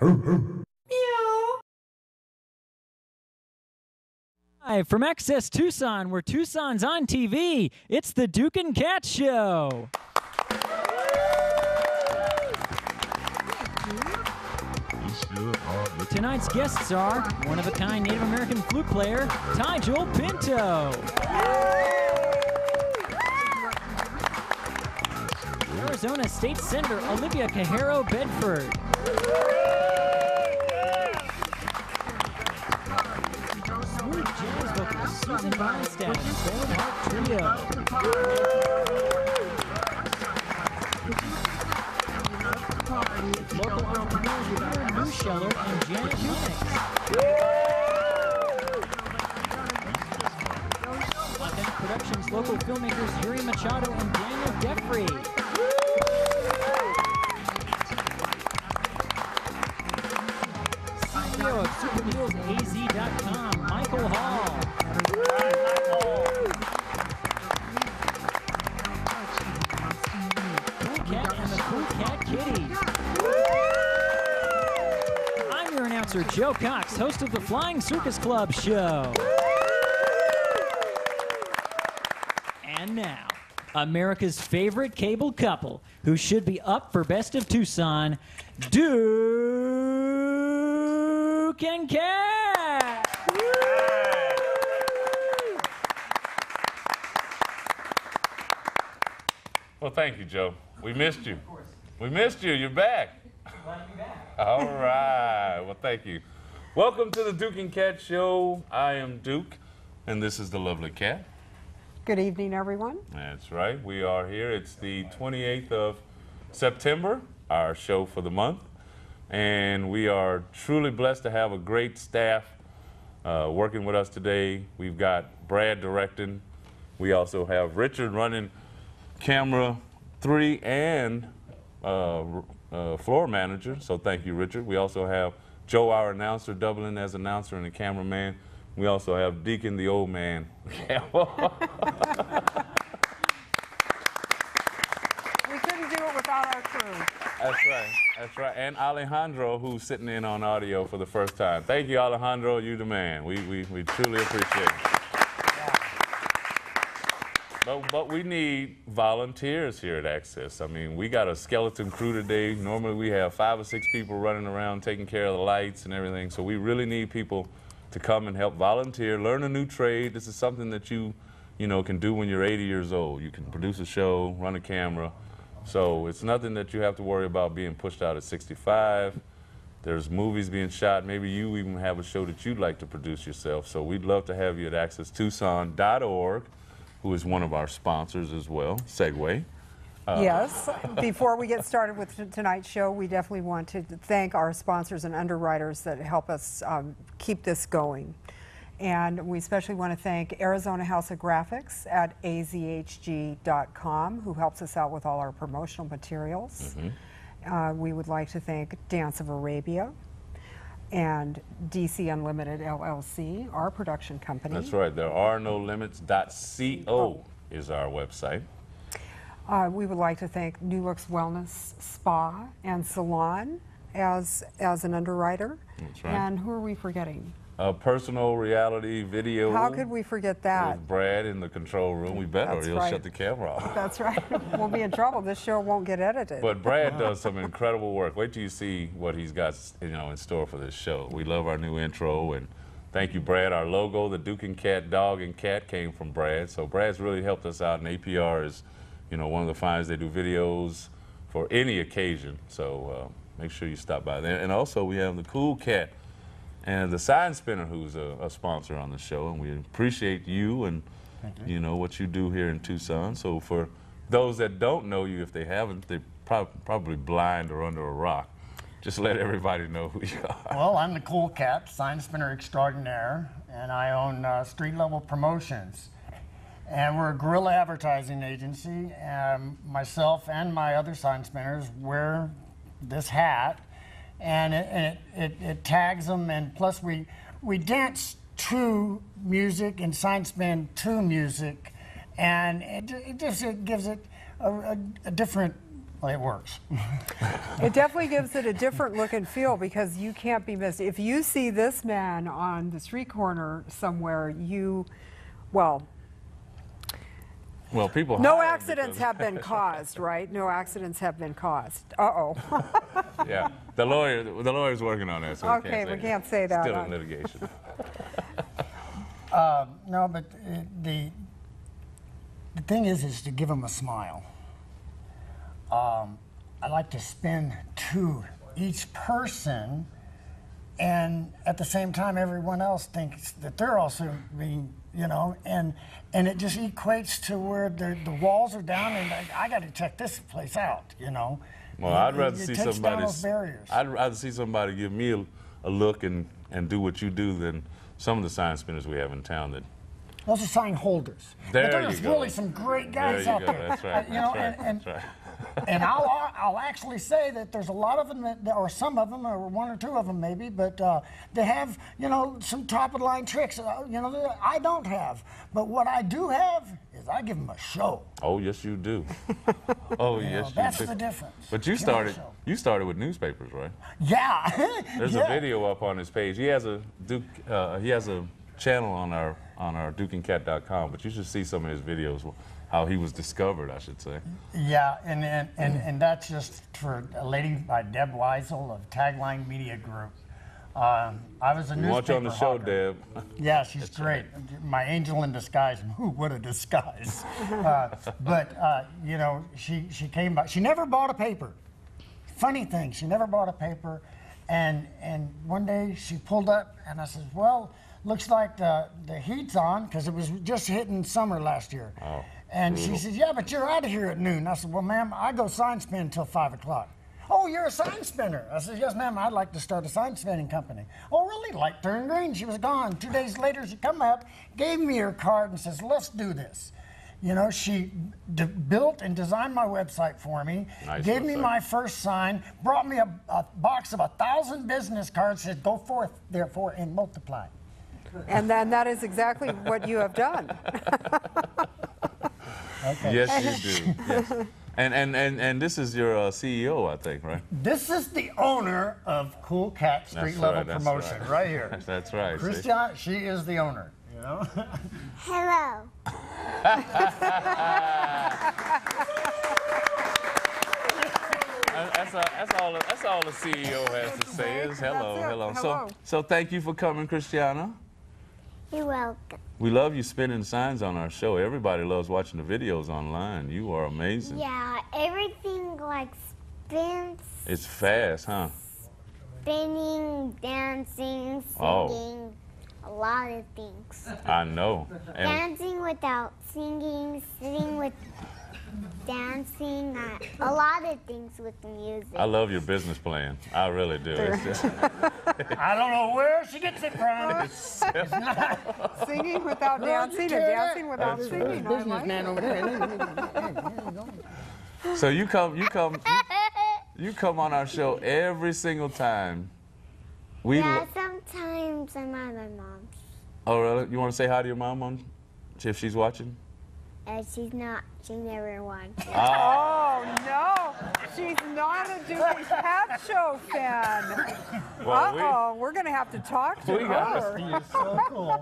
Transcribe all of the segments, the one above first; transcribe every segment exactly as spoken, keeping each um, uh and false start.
Meow. Hi, from Access Tucson, where Tucson's on T V, it's the Duke and Cat Show. Tonight's guests are one-of-a-kind Native American flute player, Tygel Pinto. Arizona State Senator Olivia Cajero Bedford. Smooth jazz vocalist Susan Ronstadt and Stolen Heart Trio. Local entrepreneurs Peter Neuscheller and Janet Lennox. Authentic Productions local filmmakers Yuri Machado and Daniel Geffre. Of super deals az dot com, Michael Hall. Cool Cat and the Cool Cat Kitty. I'm your announcer, Joe Cox, host of the Flying Circus Club show. And now, America's favorite cable couple, who should be up for Best of Tucson, Duke and Cat! Woo! Well, thank you, Joe. We missed you. Of course. We missed you. You're back. Glad to be back. All right. Well, thank you. Welcome to the Duke and Cat Show. I am Duke, and this is the lovely Cat. Good evening, everyone. That's right. We are here. It's the twenty-eighth of September, our show for the month. And we are truly blessed to have a great staff uh, working with us today. We've got Brad directing. We also have Richard running camera three and uh, uh, floor manager. So thank you, Richard. We also have Joe, our announcer, doubling as announcer and a cameraman. We also have Deacon, the old man. That's right, that's right. And Alejandro, who's sitting in on audio for the first time. Thank you, Alejandro, you the man. We, we, we truly appreciate it. Yeah. But, but we need volunteers here at Access. I mean, we got a skeleton crew today. Normally we have five or six people running around taking care of the lights and everything. So we really need people to come and help volunteer, learn a new trade. This is something that you, you know, can do when you're eighty years old. You can produce a show, run a camera. So it's nothing that you have to worry about being pushed out at sixty-five. There's movies being shot. Maybe you even have a show that you'd like to produce yourself. So we'd love to have you at access tucson dot org, who is one of our sponsors as well, Segway. Uh, yes. Before we get started with tonight's show, we definitely want to thank our sponsors and underwriters that help us um, keep this going. And we especially want to thank Arizona House of Graphics at a z h g dot com, who helps us out with all our promotional materials. Mm-hmm. uh, we would like to thank Dance of Arabia and D C Unlimited L L C, our production company. That's right. There are no limits dot co is our website. Uh, we would like to thank New Looks Wellness Spa and Salon as, as an underwriter. That's right. And who are we forgetting? Uh, personal reality video. How could we forget that? With Brad in the control room. We better, or he'll shut the camera off. That's right. We'll be in trouble. This show won't get edited. But Brad does some incredible work. Wait till you see what he's got, you know, in store for this show. We love our new intro, and thank you, Brad. Our logo, the Duke and Cat dog and cat, came from Brad. So Brad's really helped us out, and A P R is, you know, one of the finest. They do videos for any occasion. So uh, make sure you stop by there. And also, we have the Cool Cat and the Sign Spinner, who's a, a sponsor on the show, and we appreciate you and you. you know what you do here in Tucson. So for those that don't know you, if they haven't, they're prob probably blind or under a rock. Just let everybody know who you are. Well, I'm the Cool Cat, Sign Spinner extraordinaire, and I own uh, Street Level Promotions. And we're a guerrilla advertising agency, and myself and my other sign spinners wear this hat. And it, it, it, it tags them, and plus we we dance to music and sign spin to music, and it, it just it gives it a, a, a different it works. It definitely gives it a different look and feel, because you can't be missed. If you see this man on the street corner somewhere, you, well, well, people. No accidents because. have been caused, right? No accidents have been caused. Uh-oh. Yeah, the lawyer, the lawyer's working on it. So okay, we can't say, we can't say that. Still in litigation. Uh, no, but the the thing is, is to give them a smile. Um, I like to spin to each person, and at the same time, everyone else thinks that they're also being, you know, and and it just equates to where the the walls are down, and I, I got to check this place out, you know. Well, I'd rather see somebody. I'd rather see somebody give me a, a look and and do what you do than some of the sign spinners we have in town that. Those are sign holders. There but there's you go. really some great guys there you out go. there. That's right. That's you know, right. And, and, That's right. and I'll I'll actually say that there's a lot of them, that, or some of them, or one or two of them maybe, but uh, they have, you know, some top of the line tricks. Uh, you know, that I don't have, but what I do have is I give them a show. Oh yes, you do. Oh you yes, know, you that's do. the difference. But you give started you started with newspapers, right? Yeah. There's yeah. a video up on his page. He has a Duke. Uh, he has a channel on our. on our Duke and Cat dot com, but you should see some of his videos, how he was discovered, I should say. Yeah, and and, and, and that's just for a lady by Deb Wiesel of Tagline Media Group. Um, I was a we newspaper watch on the show, hawker. Deb. Yeah, she's great. My angel in disguise. Ooh, what a disguise. Uh, but, uh, you know, she, she came by. She never bought a paper. Funny thing, she never bought a paper. And, and one day she pulled up, and I said, well, looks like the, the heat's on, because it was just hitting summer last year. Oh, and brutal. She says, yeah, but you're out of here at noon. I said, well, ma'am, I go sign spin until five o'clock. Oh, you're a sign spinner. I said, yes, ma'am, I'd like to start a sign spinning company. Oh, really? Light turned green. She was gone. Two days later, she come up, gave me her card, and says, let's do this. You know, she d built and designed my website for me, nice gave me my first sign, brought me a, a box of a thousand business cards, said, go forth, therefore, and multiply. And then that is exactly what you have done. Okay. Yes, you do. Yes. And, and, and, and this is your uh, C E O, I think, right? This is the owner of Cool Cat Street that's Level right, Promotion, right. right here. That's right. Christiana, she is the owner. You know? Hello. That's, a, that's, all, that's all the C E O has to say is hello, hello. hello. So, so thank you for coming, Christiana. You're welcome. We love you spinning signs on our show. Everybody loves watching the videos online. You are amazing. Yeah, everything like spins. It's fast, huh? Spinning, dancing, singing, oh. a lot of things. I know. And dancing without singing, singing with... dancing, uh, a lot of things with music. I love your business plan. I really do. It's just, I don't know where she gets it from. It's it's not. Singing without dancing and dancing without That's singing. Right. Businessman over there. So you come, you come, you, you come on our show every single time. We yeah, sometimes I'm at my mom's. Oh, really? You want to say hi to your mom on, if she's watching? Uh, she's not. She never won. Oh. Oh no, she's not a Duke and Cat Show fan. Well, uh oh, we, we're gonna have to talk to we her. Gotta, you're so cool.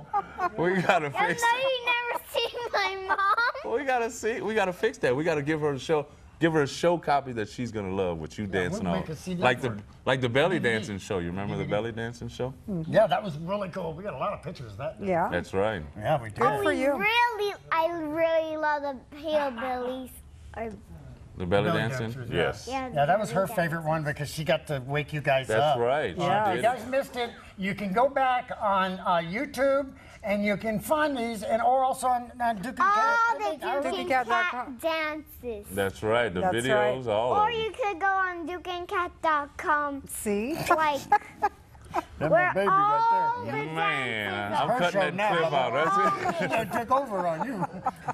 We gotta fix. I know you never seen my mom. We gotta see. We gotta fix that. We gotta give her a show. Give her a show copy that she's gonna love with you yeah, dancing we'll on, like the like the belly dancing show. You remember the belly dancing show? Mm-hmm. Yeah, that was really cool. We got a lot of pictures of that. Day. Yeah, that's right. Yeah, we did. Good for you. Really, I really love the hillbillies. Or the belly, belly dancing. Dancers, yeah. Yes. Yeah, yeah, that was her dancing. favorite one because she got to wake you guys that's up. That's right. Yeah, you guys missed it. You can go back on uh, YouTube. And you can find these, and or also on, on Duke and Cat. All the Duke and Cat dances. That's right, the That's videos, right. all Or of you them. could go on Duke and Cat dot com. See? Like, that's my baby right there. The Man, I'm Her cutting that now. clip out. That's it. They took over on you.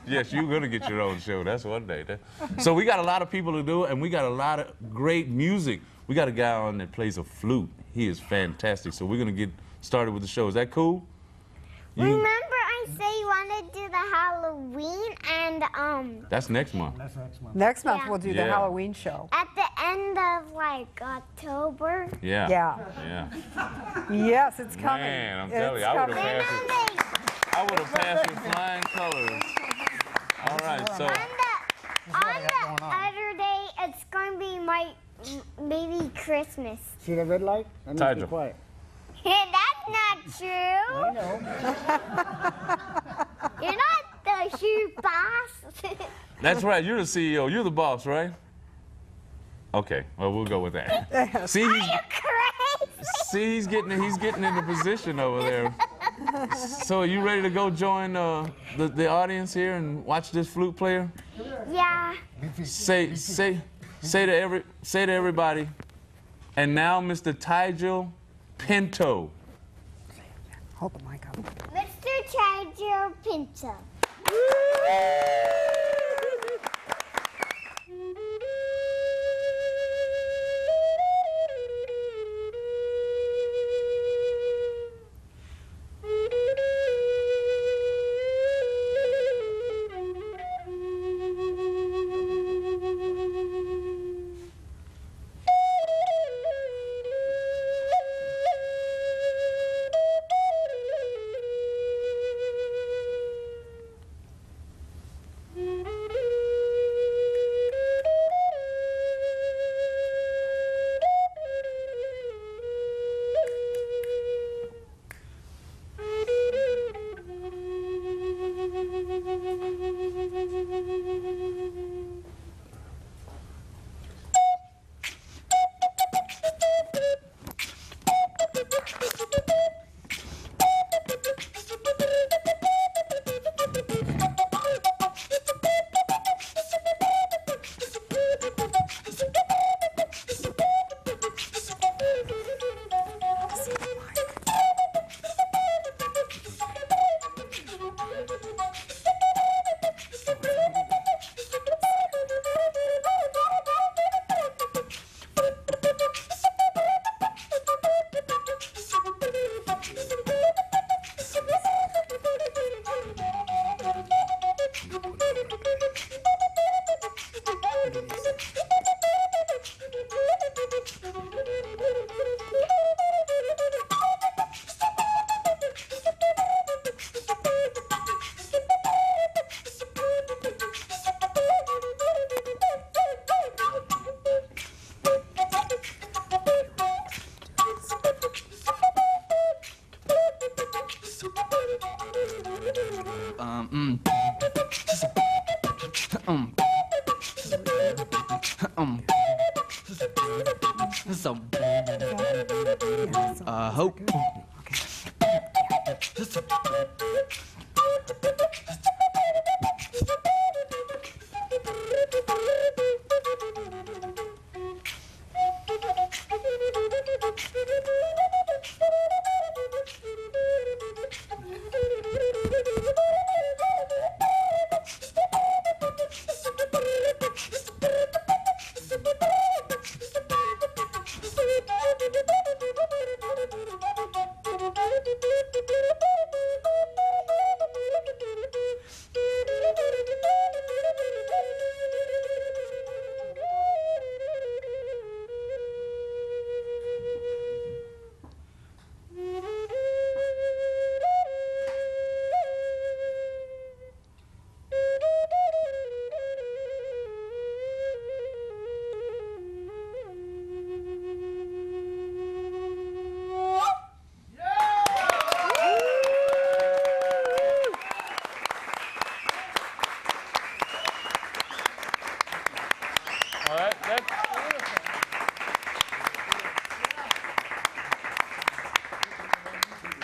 Yes, you're going to get your own show. That's one day. So we got a lot of people to do, and we got a lot of great music. We got a guy on that plays a flute. He is fantastic. So we're going to get started with the show. Is that cool? You Remember, I mom say you want to do the Halloween and um. That's next month. That's next month. Next month yeah. we'll do yeah. the Halloween show. At the end of like October. Yeah. Yeah. Yeah. Yes, it's coming. Man, I'm telling you, I would have passed it. I would have passed with flying colors. All right, so. On the other day, it's gonna be my baby Christmas. See the red light? That means be quiet. That's not true. I know. You're not the shoe boss. That's right. You're the C E O. You're the boss, right? Okay. Well, we'll go with that. See, are you crazy? See, he's getting he's getting into position over there. So, are you ready to go join uh, the the audience here and watch this flute player? Yeah. Say say say to every say to everybody. And now, Mister Tygel Pinto. Hold the mic up. Mister Tygel Pinto.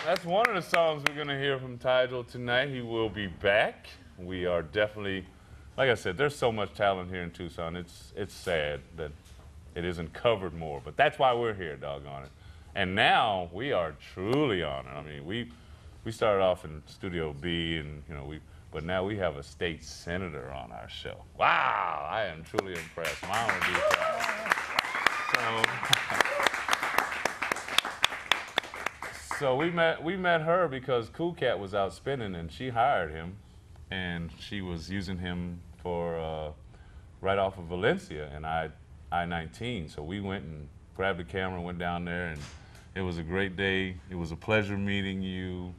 That's one of the songs we're going to hear from Tygel tonight. He will be back. We are definitely, like I said, there's so much talent here in Tucson. It's it's sad that it isn't covered more, but that's why we're here, doggone it. And now we are truly honored. I mean, we we started off in Studio B, and you know we, but now we have a state senator on our show. Wow, I am truly impressed. My own deep. So. So we met we met her because Cool Cat was out spinning, and she hired him, and she was using him for uh, right off of Valencia and I I nineteen. So we went and grabbed the camera and went down there, and it was a great day. It was a pleasure meeting you.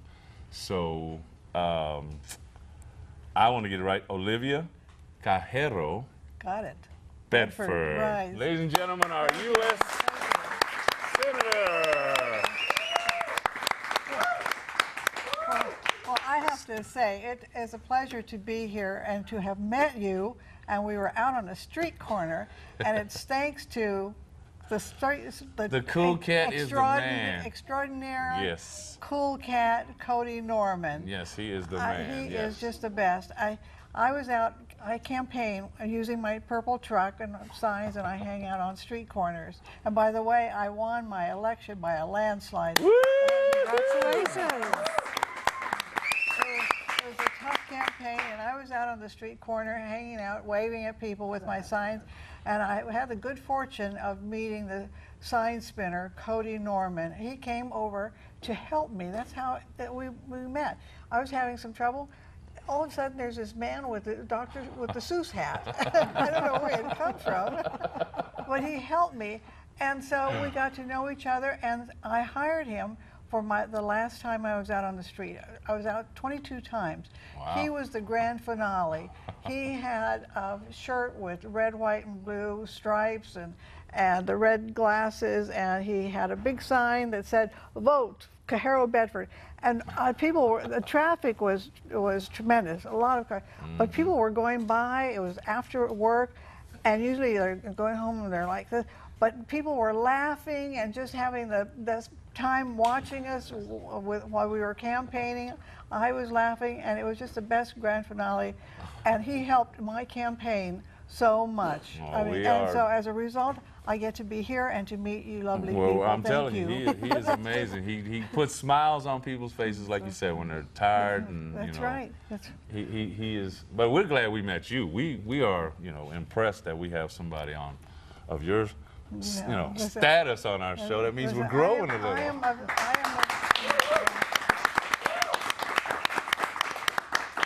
So um, I want to get it right. Olivia Cajero. Got it. Bedford. Bedford. Ladies and gentlemen, our U S Senator. Well, well, I have to say, it is a pleasure to be here and to have met you. And we were out on a street corner, and it's thanks to the street, the, the Cool Cat is the man. Extraordinary, yes. Cool Cat, Cody Norman. Yes, he is the man. Uh, he yes. is just the best. I, I was out. I campaign using my purple truck and signs, and I hang out on street corners. And by the way, I won my election by a landslide. Woo! Congratulations! It was a tough campaign, and I was out on the street corner hanging out, waving at people with my signs. And I had the good fortune of meeting the sign spinner, Cody Norman. He came over to help me. That's how that we, we met. I was having some trouble. All of a sudden, there's this man with the doctor with the Seuss hat. I don't know where it come from, but he helped me, and so we got to know each other. And I hired him for my the last time I was out on the street. I was out twenty-two times. Wow. He was the grand finale. He had a shirt with red, white, and blue stripes, and and the red glasses, and he had a big sign that said "Vote Cajero Bedford," and uh, people were, the traffic was was tremendous, a lot of cars, mm-hmm. but people were going by. It was after work, and usually they're going home and they're like this, but people were laughing and just having the this time watching us w with, while we were campaigning. I was laughing, and it was just the best grand finale, and he helped my campaign so much. Oh, I mean, we and are. So as a result, I get to be here and to meet you lovely well, people. Well, I'm Thank telling you, you he, he is amazing. he, he puts smiles on people's faces, like you said, when they're tired. And, That's you know, right. That's he, he, he is, but we're glad we met you. We, we are, you know, impressed that we have somebody on of your, yeah, you know, listen, status on our show. That means listen, we're growing am, a little. I am a, I am a,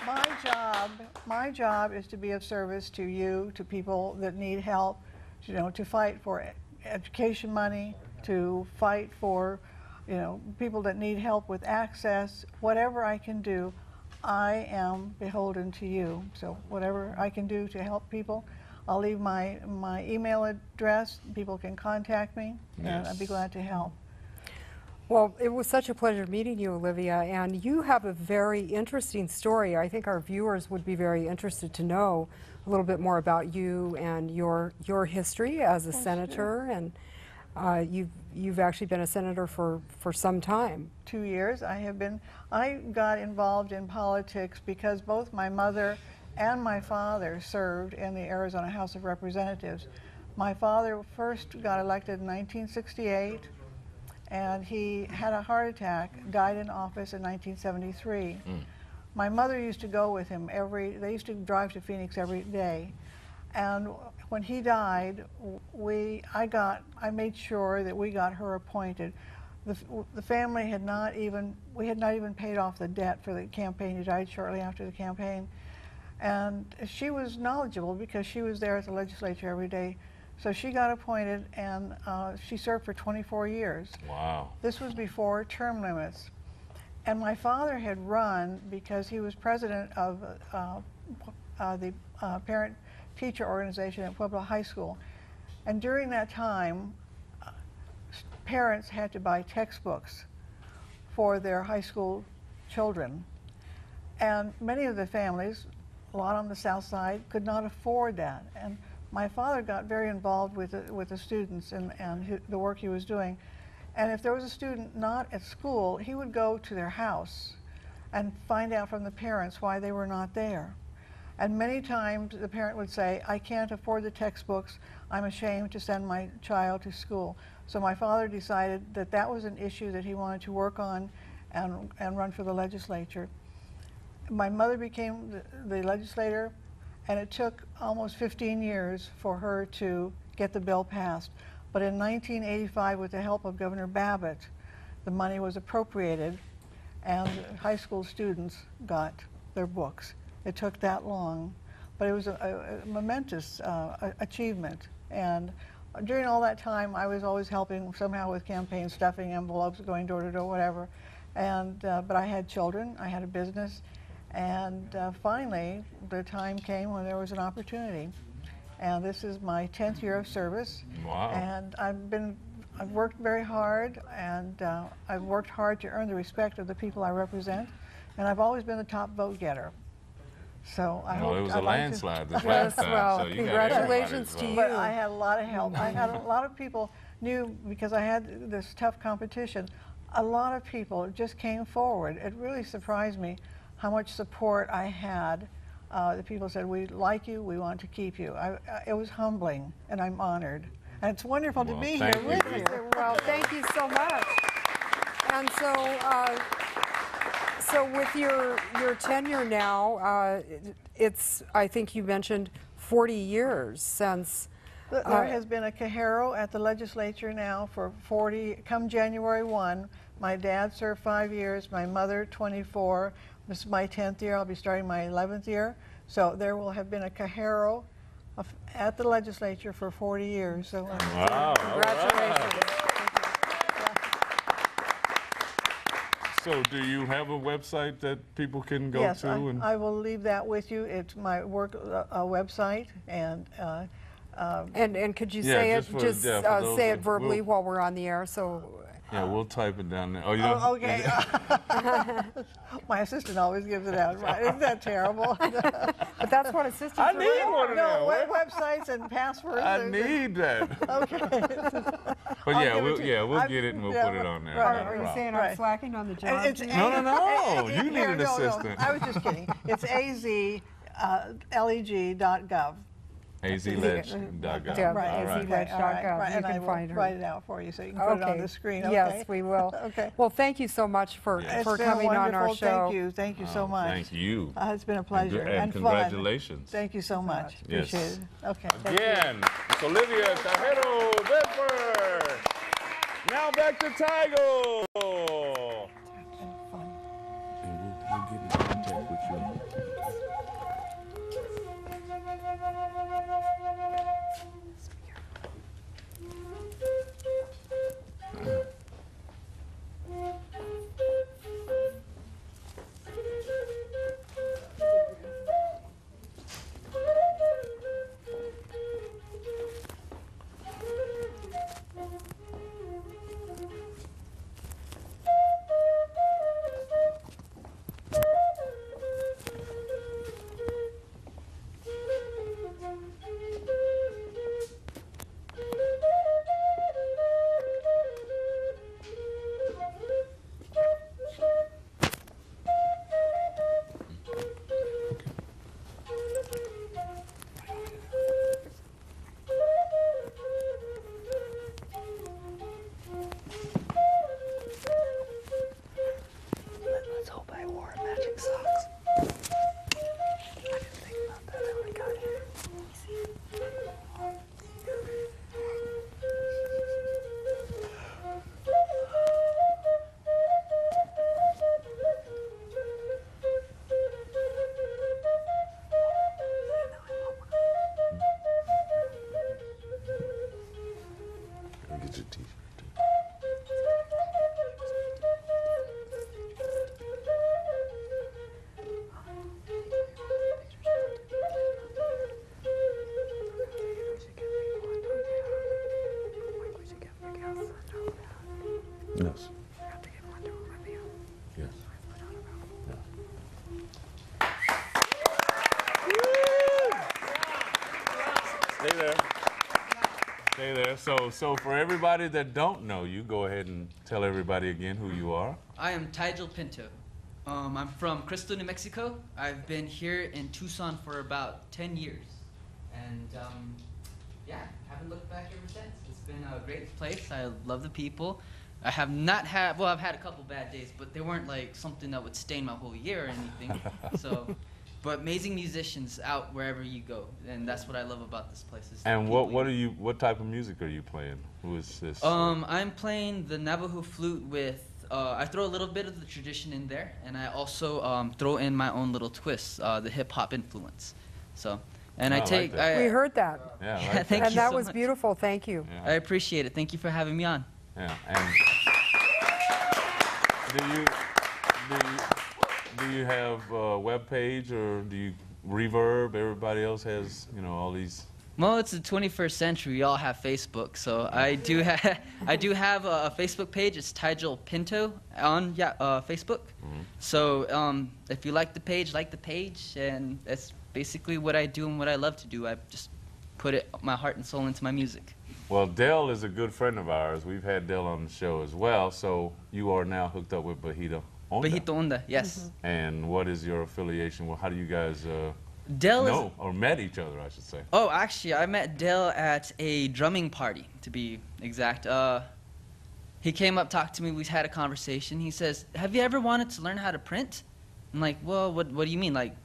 my job, my job is to be of service to you, to people that need help. You know, to fight for education money, to fight for, you know, people that need help with access. Whatever I can do, I am beholden to you. So whatever I can do to help people, I'll leave my my email address. People can contact me, yes. and I'd be glad to help. Well, it was such a pleasure meeting you, Olivia, and you have a very interesting story. I think our viewers would be very interested to know a little bit more about you and your your history as a That's senator, true. and uh, you've you've actually been a senator for for some time. Two years. I have been. I got involved in politics because both my mother and my father served in the Arizona House of Representatives. My father first got elected in nineteen sixty-eight, and he had a heart attack. Died in office in nineteen seventy-three. Mm. My mother used to go with him every, they used to drive to Phoenix every day. And when he died, we, I got, I made sure that we got her appointed. The, the family had not even, we had not even paid off the debt for the campaign. He died shortly after the campaign. And she was knowledgeable because she was there at the legislature every day. So she got appointed, and uh, she served for twenty-four years. Wow. This was before term limits. And my father had run because he was president of uh, uh, the uh, parent teacher organization at Pueblo High School. And during that time, uh, parents had to buy textbooks for their high school children. And many of the families, a lot on the south side, could not afford that. And my father got very involved with the, with the students and, and the work he was doing. And if there was a student not at school, he would go to their house and find out from the parents why they were not there. And many times the parent would say, I can't afford the textbooks. I'm ashamed to send my child to school. So my father decided that that was an issue that he wanted to work on and, and run for the legislature. My mother became the, the legislator, and it took almost fifteen years for her to get the bill passed. But in nineteen eighty-five, with the help of Governor Babbitt, the money was appropriated and high school students got their books. It took that long, but it was a, a momentous uh, achievement. And during all that time, I was always helping somehow with campaigns, stuffing envelopes, going door to door, whatever. And uh, but I had children, I had a business, and uh, finally the time came when there was an opportunity. And this is my tenth year of service. Wow. And I've been, I've worked very hard, and uh, I've worked hard to earn the respect of the people I represent, and I've always been the top vote getter. So I well, hope it was I'd a like landslide this last time. Well, so you congratulations well. to you. But I had a lot of help. I had a lot of people knew, because I had this tough competition, a lot of people just came forward. It really surprised me how much support I had. Uh, the people said, we like you, we want to keep you. I, I, it was humbling, and I'm honored. And it's wonderful well, to be here you. with you. Well, thank you so much. And so, uh, so with your your tenure now, uh, it's, I think you mentioned forty years since. There uh, has been a Cajero at the legislature now for forty, come January first. My dad served five years, my mother twenty-four. This is my tenth year, I'll be starting my eleventh year. So there will have been a Cajero of, at the legislature for forty years. So uh, wow, congratulations. Right. So do you have a website that people can go yes, to? Yes, I, and I will leave that with you. It's my work uh, website. And, uh, um, and and could you yeah, say just it, for, just yeah, uh, say it verbally we'll, while we're on the air? So. Yeah, we'll type it down there. Oh, you know, oh okay. My assistant always gives it out. Right? Isn't that terrible? But that's what assistants I are need really one of No, web websites and passwords. I need that. Okay. But yeah, we'll, yeah, we'll I've, get it and we'll yeah, put it on there. Right, are you saying right. I'm slacking on the job? It's, it's no, no, no. You need an no, assistant. No, I was just kidding. It's A Z L E G dot gov. A Z ledge dot gov. Yeah, right. A Z ledge dot gov. Right. Right. You and can I will find her. Write it out for you so you can okay. put it on the screen. Okay? Yes, we will. Okay. Well, thank you so much for, yes. for coming wonderful. on our show. Thank you. Thank you so much. Oh, thank you. Uh, it's been a pleasure. And, and, and congratulations. Fun. Thank you so much. Yes. Appreciate it. Okay. Again, it's Olivia Cajero Bedford. Now back to Tygel. So, so for everybody that don't know you, go ahead and tell everybody again who you are. I am Tygel Pinto. Um, I'm from Crystal, New Mexico. I've been here in Tucson for about ten years. And um, yeah, haven't looked back ever since. It's been a great place. I love the people. I have not had, well, I've had a couple bad days, but they weren't like something that would stain my whole year or anything. So. But amazing musicians out wherever you go, and that's what I love about this place. And what what are you? What type of music are you playing? Who is this? Um, I'm playing the Navajo flute with uh, I throw a little bit of the tradition in there, and I also um, throw in my own little twists, uh, the hip hop influence. So, and oh, I take. I like I, we heard that. Yeah, yeah like thank that. You and that so was much. Beautiful. Thank you. Yeah. I appreciate it. Thank you for having me on. Yeah. And do you do you, do you have a web page, or do you Reverb? Everybody else has, you know, all these. Well, it's the twenty-first century. We all have Facebook, so I do have I do have a, a Facebook page. It's Tygel Pinto on yeah uh, Facebook. Mm-hmm. So um, if you like the page, like the page, and that's basically what I do and what I love to do. I just put it my heart and soul into my music. Well, Dell is a good friend of ours. We've had Dell on the show as well. So you are now hooked up with Bajito Onda. Bajito Onda, yes. Mm-hmm. And what is your affiliation? Well, how do you guys uh, know or met each other, I should say? Oh, actually, I met Dell at a drumming party, to be exact. Uh, he came up, talked to me, we had a conversation. He says, have you ever wanted to learn how to print? I'm like, well, what, what do you mean? Like,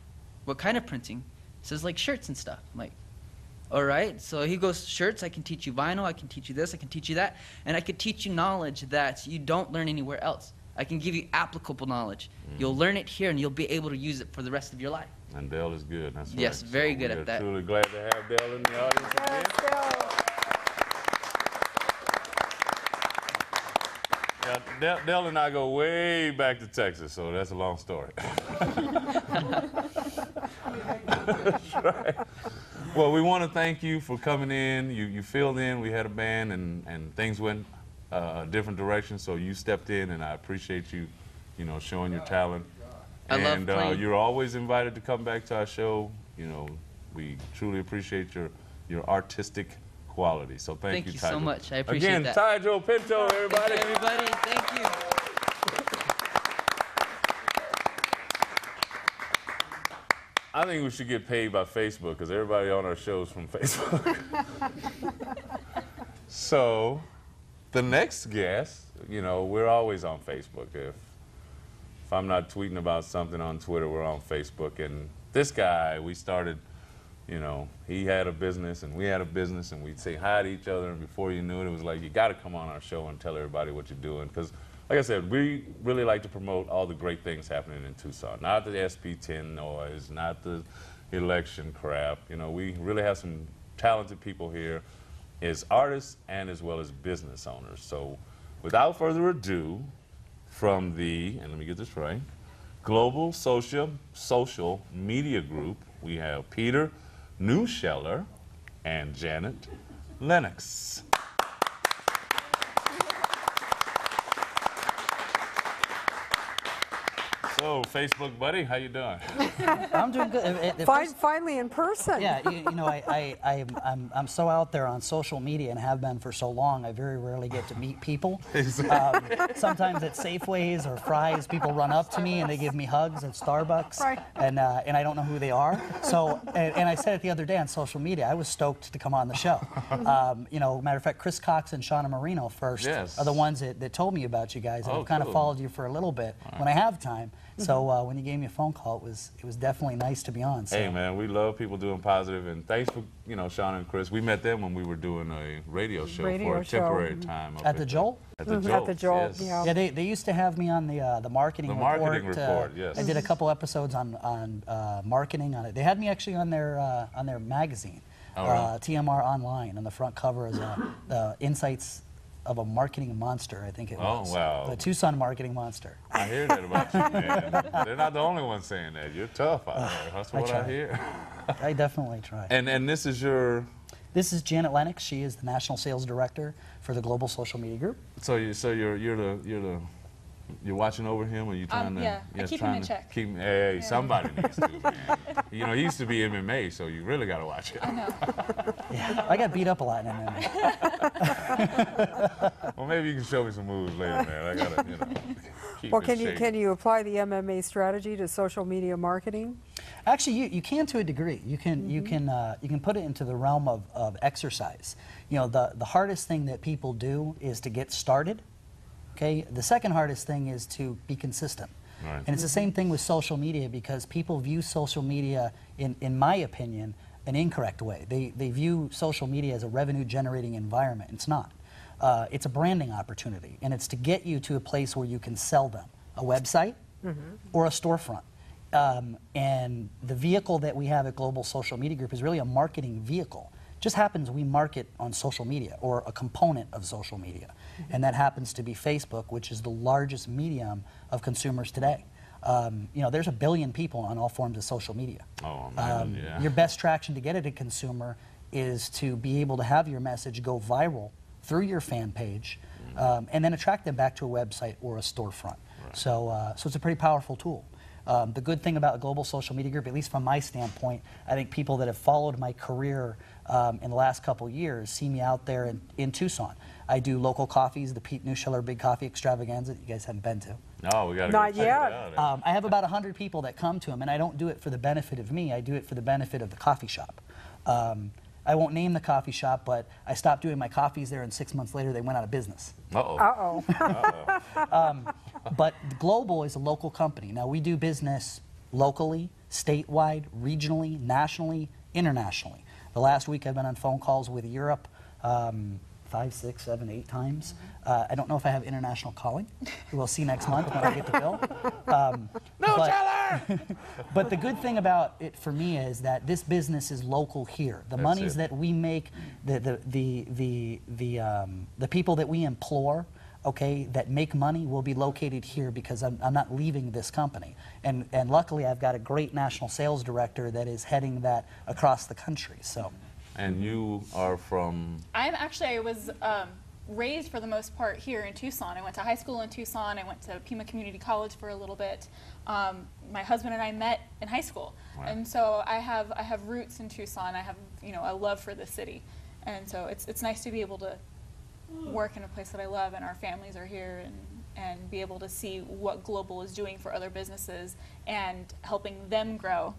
what kind of printing? He says, like shirts and stuff. I'm like, all right. So he goes, shirts, I can teach you vinyl, I can teach you this, I can teach you that, and I could teach you knowledge that you don't learn anywhere else. I can give you applicable knowledge. Mm. You'll learn it here, and you'll be able to use it for the rest of your life. And Dell is good. That's right. Yes, very so good at that. Truly glad to have Dell in the audience. Yes, Dell. Yeah, Dell and I go way back to Texas, so that's a long story. That's right. Well, we want to thank you for coming in. You you filled in. We had a band, and and things went a uh, different direction, so you stepped in, and I appreciate you, you know, showing your talent. I and love uh, you're always invited to come back to our show. You know, we truly appreciate your your artistic quality. So thank, thank you, you Tygel. So much. I appreciate Again, that. Again, Tygel Pinto, everybody. Thank you, everybody, thank you. I think we should get paid by Facebook because everybody on our show's from Facebook. So. The next guest, you know, we're always on Facebook. If, if I'm not tweeting about something on Twitter, we're on Facebook. And this guy, we started, you know, he had a business and we had a business and we'd say hi to each other. And before you knew it, it was like, you got to come on our show and tell everybody what you're doing. Because, like I said, we really like to promote all the great things happening in Tucson. Not the S P ten noise, not the election crap. You know, we really have some talented people here, as artists and as well as business owners. So without further ado, from the, and let me get this right, Global Social Social Media Group, we have Peter Neuscheller and Janet Lennox. So, Facebook buddy, how you doing? I'm doing good. Uh, uh, Fine, finally in person. Yeah, you, you know, I, I, I, I'm, I'm so out there on social media and have been for so long, I very rarely get to meet people. Um, sometimes at Safeways or Fry's, people run up to me and they give me hugs at Starbucks, right. and, uh, and I don't know who they are. So, and, and I said it the other day on social media, I was stoked to come on the show. Um, you know, matter of fact, Chris Cox and Shauna Marino first yes. are the ones that, that told me about you guys. And oh, I've kind cool. of followed you for a little bit right. when I have time. So uh, when you gave me a phone call, it was it was definitely nice to be on. So. Hey man, we love people doing positive, and thanks for you know Shauna and Chris. We met them when we were doing a radio show radio for a temporary show. time up at, the Joel? At the mm-hmm. Joel. At the Joel. Yes. Yeah. yeah, they they used to have me on the uh, the marketing the report. The marketing report. Uh, yes. I did a couple episodes on on uh, marketing on it. They had me actually on their uh, on their magazine, oh, uh, right. T M R Online, on the front cover as a uh, insights. Of a marketing monster, I think it oh, was. Oh, wow. The Tucson marketing monster. I hear that about you, man. They're not the only ones saying that. You're tough out uh, there. That's I what try. I hear. I definitely try. And and this is your... This is Janet Lennox. She is the National Sales Director for the Global Social Media Group. So you so you're you're the you're the you're watching over him, or you trying um, to yeah, yes, I keep trying him in check. Keep, hey, yeah. somebody needs to. Man. You know, he used to be M M A, so you really got to watch it. I know. Yeah, I got beat up a lot in M M A. Well, maybe you can show me some moves later, man. I got to, you know. Keep well, can you can you apply the M M A strategy to social media marketing? Actually, you, you can to a degree. You can mm-hmm. you can uh, you can put it into the realm of of exercise. You know, the the hardest thing that people do is to get started. Okay. The second hardest thing is to be consistent. Right. And it's the same thing with social media because people view social media, in, in my opinion, an incorrect way. They, they view social media as a revenue-generating environment. It's not. uh, it's a branding opportunity, and it's to get you to a place where you can sell them, a website mm-hmm. or a storefront. Um, and the vehicle that we have at Global Social Media Group is really a marketing vehicle. Just happens we market on social media or a component of social media, mm-hmm. and that happens to be Facebook, which is the largest medium of consumers today. Um, you know, there's a billion people on all forms of social media. Oh, man, um, yeah. Your best traction to get at a consumer is to be able to have your message go viral through your fan page, mm-hmm. um, and then attract them back to a website or a storefront. Right. So, uh, so it's a pretty powerful tool. Um, the good thing about Global Social Media Group, at least from my standpoint, I think people that have followed my career um, in the last couple years see me out there in, in Tucson. I do local coffees, the Pete Neuscheller Big Coffee Extravaganza that you guys haven't been to. No, we got to go check it out. Um, I have about one hundred people that come to them, and I don't do it for the benefit of me. I do it for the benefit of the coffee shop. Um, I won't name the coffee shop, but I stopped doing my coffees there, and six months later they went out of business. Uh-oh. Uh-oh. Uh-oh. um, but Global is a local company. Now, we do business locally, statewide, regionally, nationally, internationally. The last week I've been on phone calls with Europe um, five, six, seven, eight times. Uh, I don't know if I have international calling. We'll see next month when I get the bill. Um, no, but, tell her! But the good thing about it for me is that this business is local here. The That's monies it. that we make, the the the the the, um, the people that we implore, okay, that make money will be located here because I'm, I'm not leaving this company. And and luckily I've got a great national sales director that is heading that across the country. So. And you are from? I'm actually, I was um, raised for the most part here in Tucson. I went to high school in Tucson. I went to Pima Community College for a little bit. Um, my husband and I met in high school. Wow. And so I have I have roots in Tucson. I have, you know, a love for the city. And so it's, it's nice to be able to work in a place that I love, and our families are here, and, and be able to see what Global is doing for other businesses and helping them grow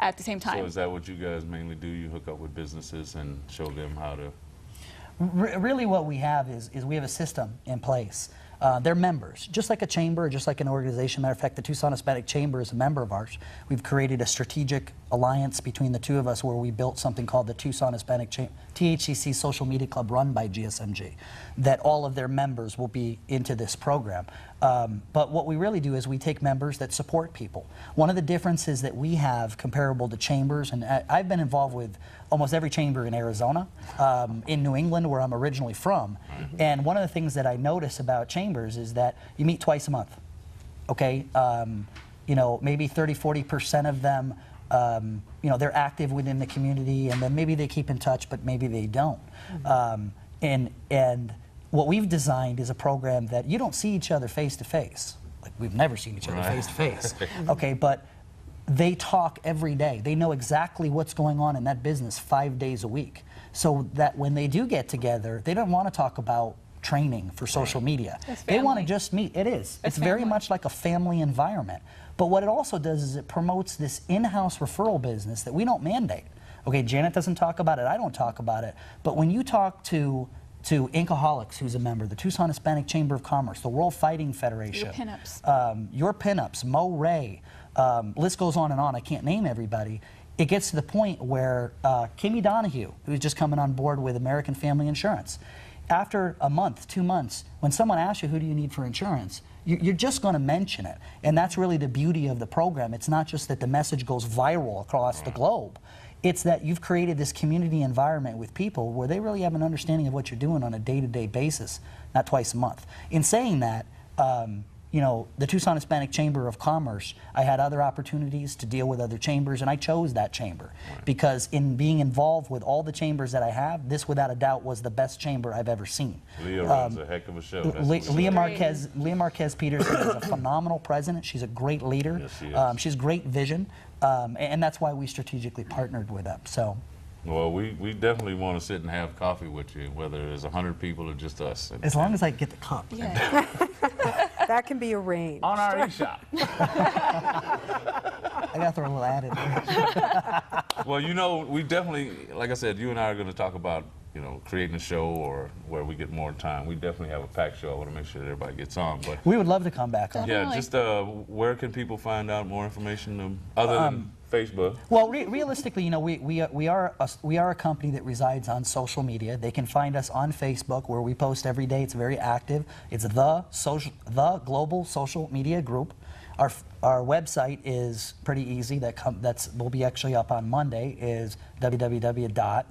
at the same time. So is that what you guys mainly do? You hook up with businesses and show them how to? R really what we have is, is we have a system in place. Uh, they're members, just like a chamber, just like an organization. Matter of fact, the Tucson Hispanic Chamber is a member of ours. We've created a strategic alliance between the two of us where we built something called the Tucson Hispanic Chamber, T H C C Social Media Club, run by G S M G, that all of their members will be into this program. Um, but what we really do is we take members that support people. One of the differences that we have comparable to chambers, and I, I've been involved with almost every chamber in Arizona, um, in New England, where I'm originally from, mm-hmm. and one of the things that I notice about chambers is that you meet twice a month, okay? Um, you know, maybe thirty, forty percent of them, um, you know, they're active within the community, and then maybe they keep in touch, but maybe they don't. Mm-hmm. um, and, and what we've designed is a program that you don't see each other face to face. Like, we've never seen each other right. face to face, okay, but they talk every day. They know exactly what's going on in that business five days a week, so that when they do get together, they don't want to talk about training for social media. They want to just meet. It is. It's, it's very much like a family environment. But what it also does is it promotes this in-house referral business that we don't mandate. Okay, Janet doesn't talk about it. I don't talk about it. But when you talk to to Inkaholics, who's a member, the Tucson Hispanic Chamber of Commerce, the World Fighting Federation, your pinups, um, your pinups, Mo Ray, um, list goes on and on. I can't name everybody. It gets to the point where uh, Kimmy Donahue, who's just coming on board with American Family Insurance, after a month, two months, when someone asks you who do you need for insurance, you're just going to mention it. And that's really the beauty of the program. It's not just that the message goes viral across the globe. It's that you've created this community environment with people where they really have an understanding of what you're doing on a day-to-day basis, not twice a month. In saying that, um, you know, the Tucson Hispanic Chamber of Commerce, I had other opportunities to deal with other chambers, and I chose that chamber because in being involved with all the chambers that I have, this without a doubt was the best chamber I've ever seen. Leah um, runs a heck of a show. Le Leah Marquez, Leah Marquez Peterson is a phenomenal president. She's a great leader. Yes, she is. Um, she's great vision, um, and that's why we strategically partnered with them. So. Well, we, we definitely want to sit and have coffee with you, whether there's one hundred people or just us. And, as long as I get the cup. Yeah. That can be arranged. On our e-shop. I got to throw a little ad in there. Well, you know, we definitely, like I said, you and I are going to talk about, you know, creating a show or where we get more time. We definitely have a packed show. I want to make sure that everybody gets on. But we would love to come back on. Definitely. Yeah, just uh, where can people find out more information um, other um, than... Facebook. Well, re realistically, you know, we we are, we are a, we are a company that resides on social media. They can find us on Facebook, where we post every day. It's very active. It's the social the Global Social Media Group. Our our website is pretty easy. That com that's will be actually up on Monday. Is www.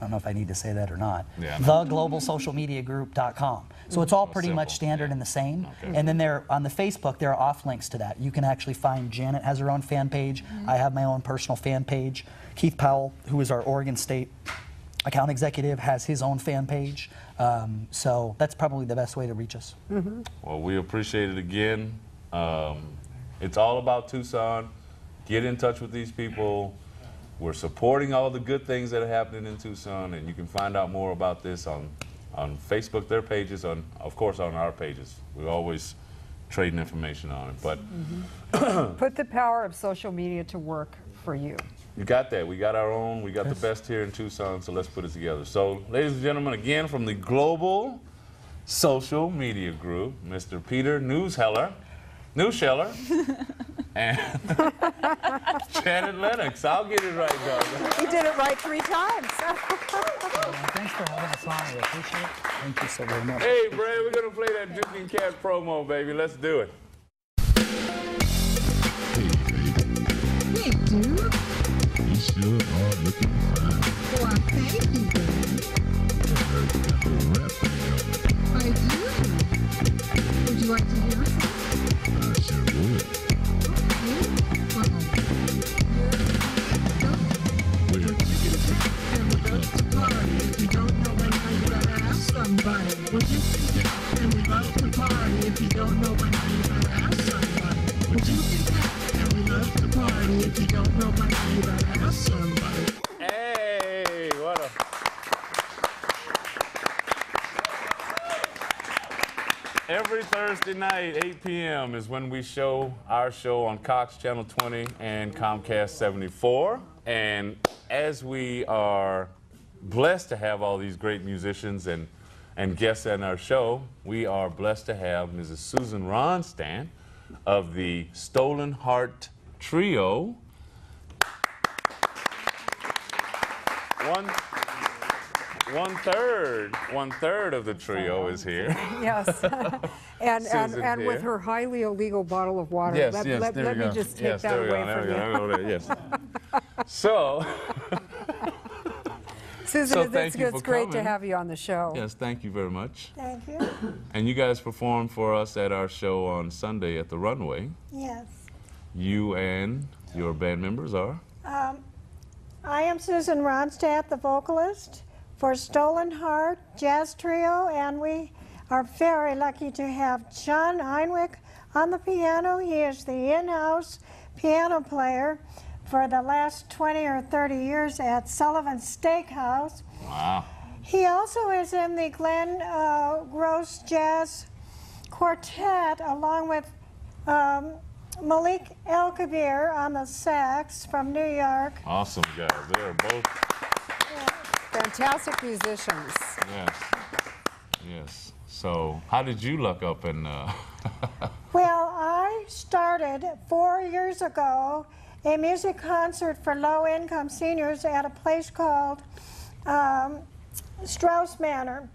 I don't know if I need to say that or not. Yeah, no. the global social media group dot com. So it's all pretty much standard yeah. and the same. Okay. And then there on the Facebook, there are offlinks to that. You can actually find Janet has her own fan page. Mm-hmm. I have my own personal fan page. Keith Powell, who is our Oregon State account executive, has his own fan page. Um, so that's probably the best way to reach us. Mm-hmm. Well, we appreciate it again. Um, it's all about Tucson. Get in touch with these people. We're supporting all the good things that are happening in Tucson, and you can find out more about this on on Facebook, their pages, on of course on our pages. We're always trading information on it. But mm-hmm. put the power of social media to work for you. You got that. We got our own. We got yes. the best here in Tucson, so let's put it together. So, ladies and gentlemen, again from the Global Social Media Group, Mister Peter Neuscheller. Neuscheller. And Janet Lennox. I'll get it right, dog. You did it right three times. Well, thanks for having us on. We appreciate it. Thank you so very much. Hey, Brad, we're going to play that Duke and Cat promo, baby. Let's do it. Hey, dude. You sure are looking fine. Well, thank you, baby. I do. Would you like to hear it? I sure would. Somebody. Would you think that? And we love to party. If you don't know by now, you better ask somebody. Would you think that? And we love to party. If you don't know by now, you better ask somebody. Hey, what a... Every Thursday night, eight p m is when we show our show on Cox Channel twenty and Comcast seventy-four. And as we are blessed to have all these great musicians and And guests on our show, we are blessed to have Missus Susan Ronstadt of the Stolen Heart Trio. One, one third, one third of the trio is here. Yes, and and, and with her highly illegal bottle of water. Yes, let, yes, let, there let me go. Just take yes, that away from you. Yes. So. Susan, so it's, it's great coming. to have you on the show. Yes, thank you very much. Thank you. And you guys performed for us at our show on Sunday at the Runway. Yes. You and your band members are? Um, I am Susan Ronstadt, the vocalist for Stolen Heart Jazz Trio, and we are very lucky to have John Einwick on the piano. He is the in-house piano player for the last twenty or thirty years at Sullivan's Steakhouse. Wow. He also is in the Glenn uh, Gross Jazz Quartet, along with um, Malik El-Kabir on the sax from New York. Awesome guys, they are both yeah. fantastic musicians. Yes, yes. So how did you luck up and? Uh... Well, I started four years ago a music concert for low-income seniors at a place called um, Strauss Manor.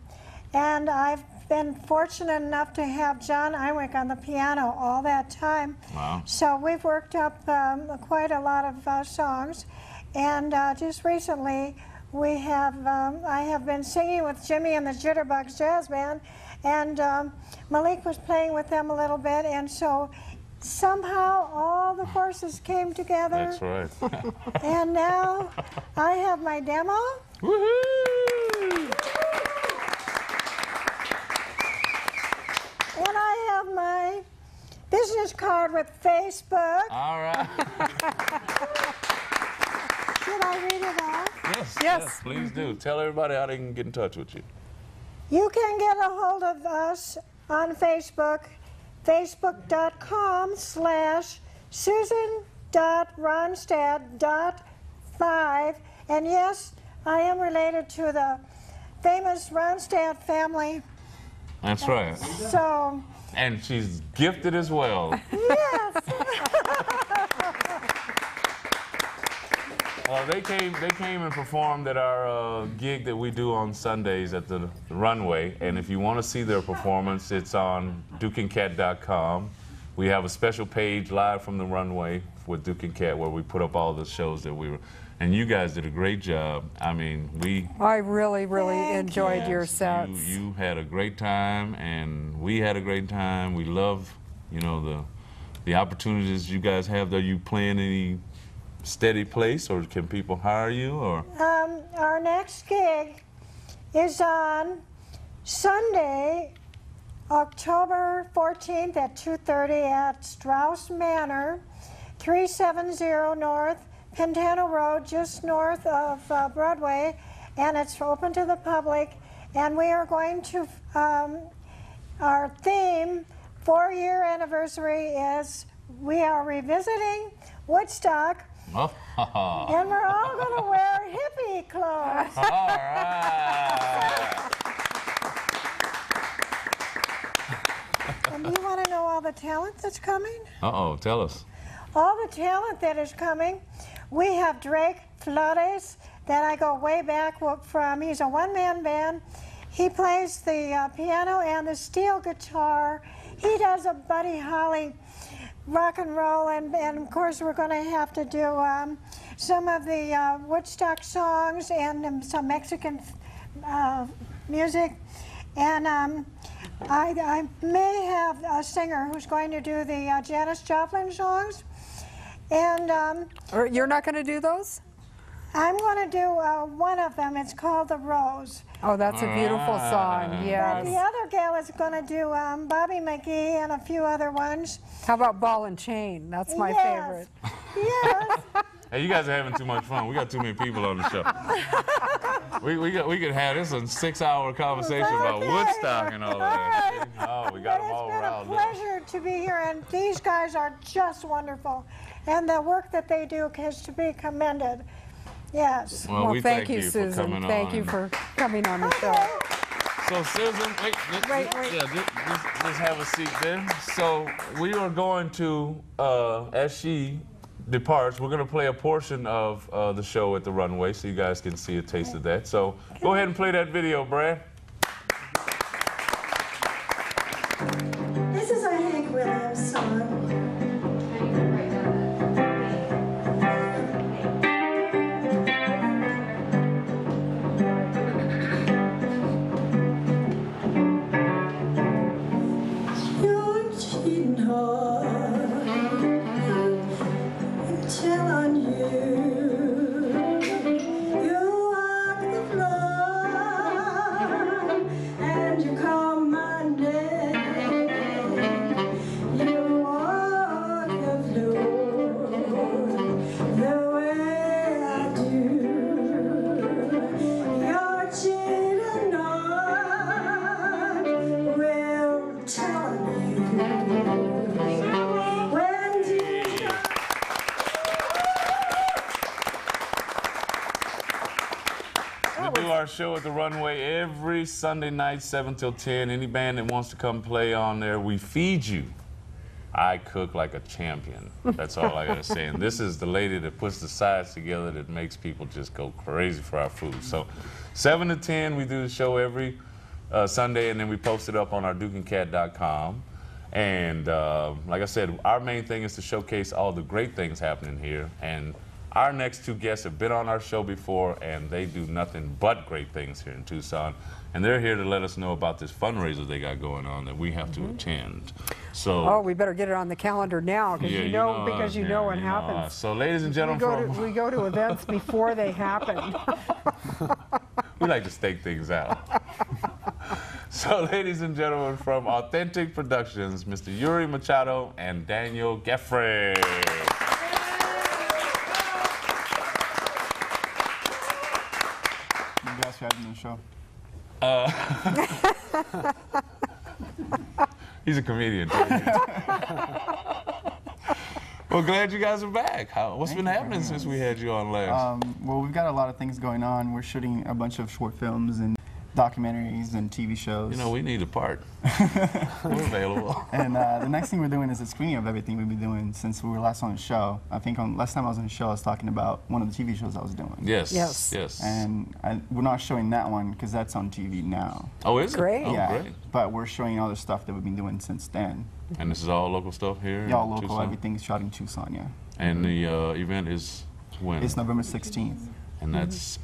And I've been fortunate enough to have John Einwick on the piano all that time. Wow. So we've worked up um, quite a lot of uh, songs. And uh, just recently, we have, um, I have been singing with Jimmy and the Jitterbugs Jazz Band. And um, Malik was playing with them a little bit. And so somehow all the horses came together. That's right. And now I have my demo. Woohoo! And I have my business card with Facebook. All right. Should I read it off? Yes, yes. yes please do. Tell everybody how they can get in touch with you. You can get a hold of us on Facebook. Facebook.com slash Susan.Ronstadt.five. And yes, I am related to the famous Ronstadt family. That's right. So. And she's gifted as well. Yes. uh, they came they came and performed at our uh, gig that we do on Sundays at the, the runway. And if you want to see their performance, it's on Duke and Cat dot com. We have a special page live from the runway with Duke and Cat where we put up all the shows that we were. And you guys did a great job. I mean, we... I really, really enjoyed yes, your sets. You, you had a great time, and we had a great time. We love, you know, the the opportunities you guys have there. You playing any steady place, or can people hire you, or...? Um, our next gig is on Sunday, October fourteenth at two thirty at Strauss Manor, three seventy North Pantano Road, just north of uh, Broadway, and it's open to the public. And we are going to, um, our theme, four-year anniversary, is we are revisiting Woodstock, and we're all going to wear hippie clothes. All right. And you want to know all the talent that's coming? Uh-oh, tell us. All the talent that is coming. We have Drake Flores, that I go way back from. He's a one-man band. He plays the uh, piano and the steel guitar. He does a Buddy Holly rock and roll, and, and of course we're going to have to do um, some of the uh, Woodstock songs and um, some Mexican uh, music. And um, I, I may have a singer who's going to do the uh, Janis Joplin songs. And um, you're not going to do those? I'm going to do uh, one of them. It's called The Rose. Oh, that's a beautiful song, yes. But the other gal is going to do um, Bobby McGee and a few other ones. How about Ball and Chain? That's my yes. favorite. Yes. Hey, you guys are having too much fun. We got too many people on the show. We we got, we could have this a six-hour conversation okay. about Woodstock and all that. Right. Oh, we got but them all around. It's been a pleasure up. to be here, and these guys are just wonderful, and the work that they do is to be commended. Yes. Well, well we thank, thank you, Susan. For coming thank on. you for coming on the okay. show. So, Susan, wait, just, wait, wait. Yeah, just, just, just have a seat then. So, we are going to, uh, as she departs, we're going to play a portion of uh, the show at the runway so you guys can see a taste of that. So, go ahead and play that video, Brad. This is a Hank Williams song. Show at the runway every Sunday night, seven till ten. Any band that wants to come play on there, we feed you. I cook like a champion. That's all I gotta say. And this is the lady that puts the sides together that makes people just go crazy for our food. So seven to ten, we do the show every uh, Sunday, and then we post it up on our Duke and Cat dot com. And uh, like I said, our main thing is to showcase all the great things happening here. And our next two guests have been on our show before, and they do nothing but great things here in Tucson. And they're here to let us know about this fundraiser they got going on that we have mm-hmm. to attend. So, oh, we better get it on the calendar now, yeah, you know, you know, because you yeah, know what you happens. Know so, ladies and gentlemen, we go, to, we go to events before they happen. We like to stake things out. So, ladies and gentlemen, from Authentic Productions, Mister Yuri Machado and Daniel Geffre. The show. Uh, he's a comedian. Well, glad you guys are back. How, what's Thank been happening since we had you on last? Um, well, we've got a lot of things going on. We're shooting a bunch of short films and documentaries and T V shows. You know, we need a part. We're available. And uh, the next thing we're doing is a screening of everything we've been doing since we were last on the show. I think on, last time I was on the show, I was talking about one of the T V shows I was doing. Yes. Yes. Yes. And I, we're not showing that one because that's on T V now. Oh, is it? Great. Yeah. Oh, great. But we're showing all the stuff that we've been doing since then. And this is all local stuff here? Yeah, all local. Tucson? Everything's shot in Tucson, yeah. And the uh, event is when? It's November sixteenth. And that's?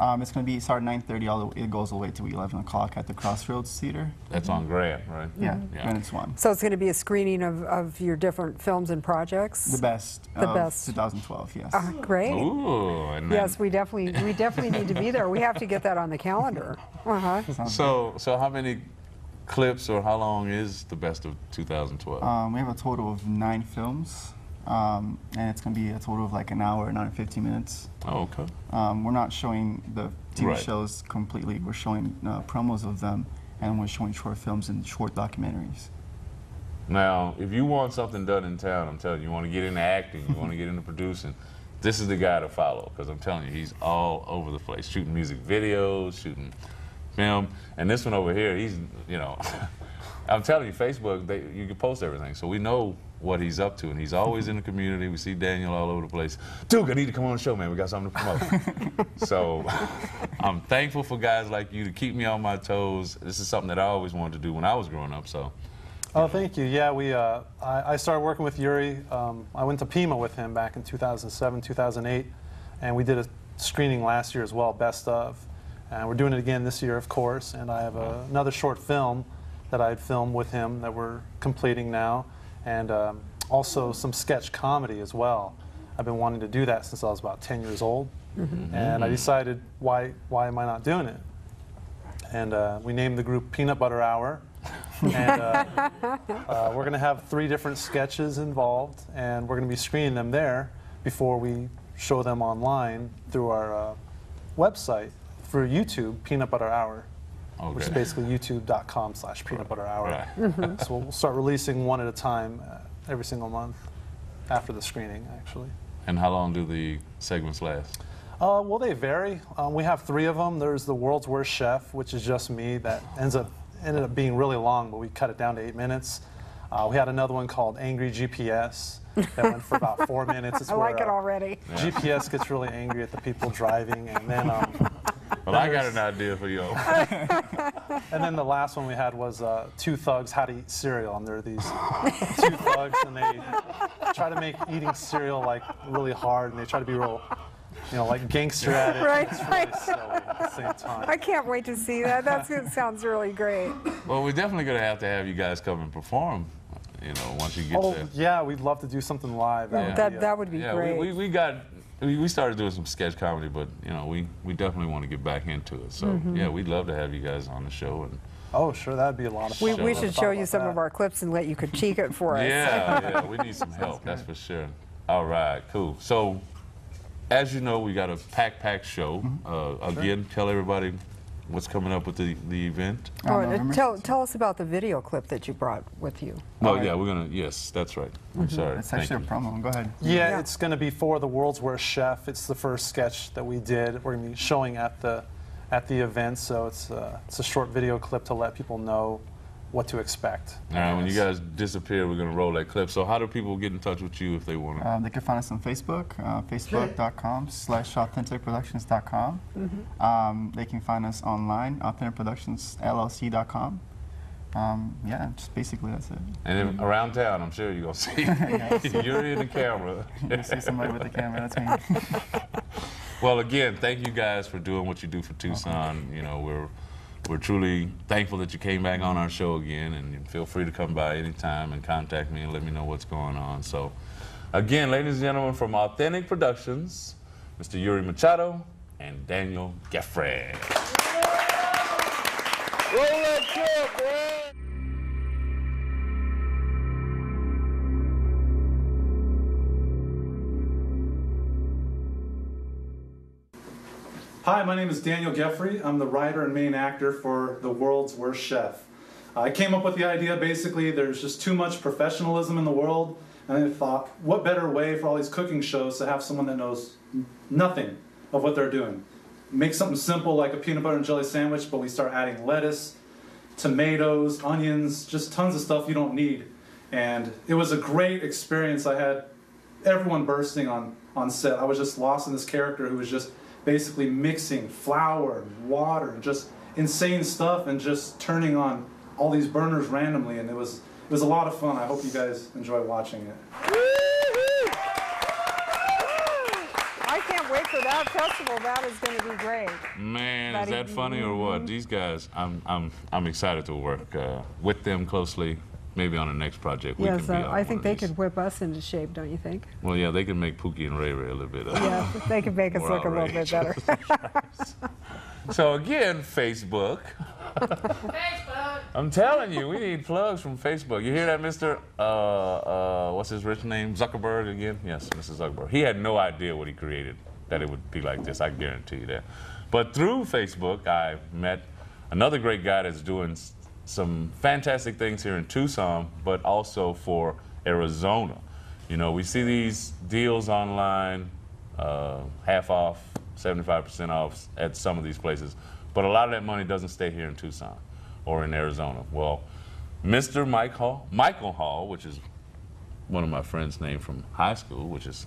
Um, it's going to be, starting at nine thirty, all the, it goes all the way to eleven o'clock at the Crossroads Theater. That's on Grant, right? Yeah, mm-hmm. yeah. And it's one. So it's going to be a screening of, of your different films and projects? The best the of best. twenty twelve, yes. Uh, great. Ooh. And yes, we definitely, we definitely need to be there. We have to get that on the calendar. Uh-huh. So, so how many clips or how long is the best of two thousand twelve? Um, we have a total of nine films. Um, and it's going to be a total of like an hour, an hour and fifteen minutes. Oh, okay. Um, we're not showing the T V right. shows completely. We're showing uh, promos of them, and we're showing short films and short documentaries. Now, if you want something done in town, I'm telling you, you want to get into acting, you want to get into producing, this is the guy to follow, because I'm telling you, he's all over the place, shooting music videos, shooting film. And this one over here, he's, you know, I'm telling you, Facebook, they, you can post everything, so we know what he's up to, and he's always in the community. We see Daniel all over the place. Duke, I need to come on the show, man. We got something to promote. So I'm thankful for guys like you to keep me on my toes. This is something that I always wanted to do when I was growing up. So. Oh, know. Thank you. Yeah, we. Uh, I, I started working with Yuri. Um, I went to Pima with him back in two thousand seven, two thousand eight, and we did a screening last year as well, Best Of, and we're doing it again this year, of course. And I have a, another short film that I had filmed with him that we're completing now. And um, also some sketch comedy as well. I've been wanting to do that since I was about ten years old. Mm-hmm. And I decided, why, why am I not doing it? And uh, we named the group Peanut Butter Hour. And uh, uh, we're going to have three different sketches involved, and we're going to be screening them there before we show them online through our uh, website, through YouTube, Peanut Butter Hour. Okay. Which is basically youtube.com slash peanut butter hour. Right. Mm-hmm. So we'll start releasing one at a time uh, every single month after the screening, actually. And how long do the segments last? Uh, well, they vary. Um, we have three of them. There's the World's Worst Chef, which is just me. That ends up ended up being really long, but we cut it down to eight minutes. Uh, we had another one called Angry G P S that went for about four minutes. It's I where, like it already. Uh, yeah. G P S gets really angry at the people driving, and then. Um, Well, I got an idea for you. And then the last one we had was uh, two thugs how to eat cereal, and there are these two thugs, and they try to make eating cereal like really hard, and they try to be real, you know, like gangster at it. Right. It's really silly at the same time. I can't wait to see that. That's it. Sounds really great. Well, we're definitely going to have to have you guys come and perform. You know, once you get oh, there. Yeah, we'd love to do something live. That yeah. would that, be, uh, that would be yeah, great. We, we, we got. We started doing some sketch comedy, but you know, we, we definitely want to get back into it. So mm-hmm. yeah, we'd love to have you guys on the show. And oh, sure, that'd be a lot of fun. We, we should show you some that. of our clips and let you critique it for us. Yeah, yeah, we need some help. That's, that's for sure. All right, cool. So, as you know, we got a pack pack show. Mm-hmm. uh, again, sure. Tell everybody what's coming up with the the event. Oh, uh, tell tell us about the video clip that you brought with you. Oh right. yeah, we're gonna. Yes, that's right. Mm-hmm. I'm sorry. That's actually Thank a promo. Go ahead. Yeah, yeah, it's gonna be for the World's Worst Chef. It's the first sketch that we did. We're gonna be showing at the at the event, so it's a, it's a short video clip to let people know what to expect. All right, when you guys disappear, we're gonna roll that clip. So how do people get in touch with you if they want to? Um, they can find us on Facebook, uh, facebook.com slash authentic productions dot com. Mm-hmm. Um, they can find us online, authentic productions L L C dot com. Um, yeah, just basically that's it. And if, around town, I'm sure you're gonna see. You're in the camera. You see somebody with the camera, that's me. Well, again, thank you guys for doing what you do for Tucson. Okay. You know, we're We're truly thankful that you came back on our show again, and feel free to come by anytime and contact me and let me know what's going on. So, again, ladies and gentlemen, from Authentic Productions, Mister Yuri Machado and Daniel Geffre. Roll that clip, boy! Hi, my name is Daniel Geffre. I'm the writer and main actor for The World's Worst Chef. I came up with the idea, basically, there's just too much professionalism in the world, and I thought, what better way for all these cooking shows to have someone that knows nothing of what they're doing? make something simple like a peanut butter and jelly sandwich, but we start adding lettuce, tomatoes, onions, just tons of stuff you don't need. And it was a great experience. I had everyone bursting on, on set. I was just lost in this character who was just basically mixing flour and water and just insane stuff and just turning on all these burners randomly. And it was, it was a lot of fun. I hope you guys enjoy watching it. I can't wait for that festival. That is going to be great. Man, that is that evening. Funny or what? These guys, I'm, I'm, I'm excited to work uh, with them closely. Maybe on the next project we yes, can be uh, on I think they could whip us into shape, don't you think? Well, yeah, they can make Pookie and Ray Ray a little bit. Uh, yeah, they could make us look outrageous. A little bit better. So again, Facebook. Facebook. I'm telling you, we need plugs from Facebook. You hear that, Mister Uh, uh, what's his rich name? Zuckerberg again? Yes, Mister Zuckerberg. He had no idea what he created, that it would be like this. I guarantee you that. But through Facebook, I met another great guy that's doing some fantastic things here in Tucson, but also for Arizona. You know, we see these deals online, uh, half off, seventy-five percent off at some of these places, but a lot of that money doesn't stay here in Tucson or in Arizona. Well, Mister Mike Hall, Michael Hall, which is one of my friends' name from high school, which is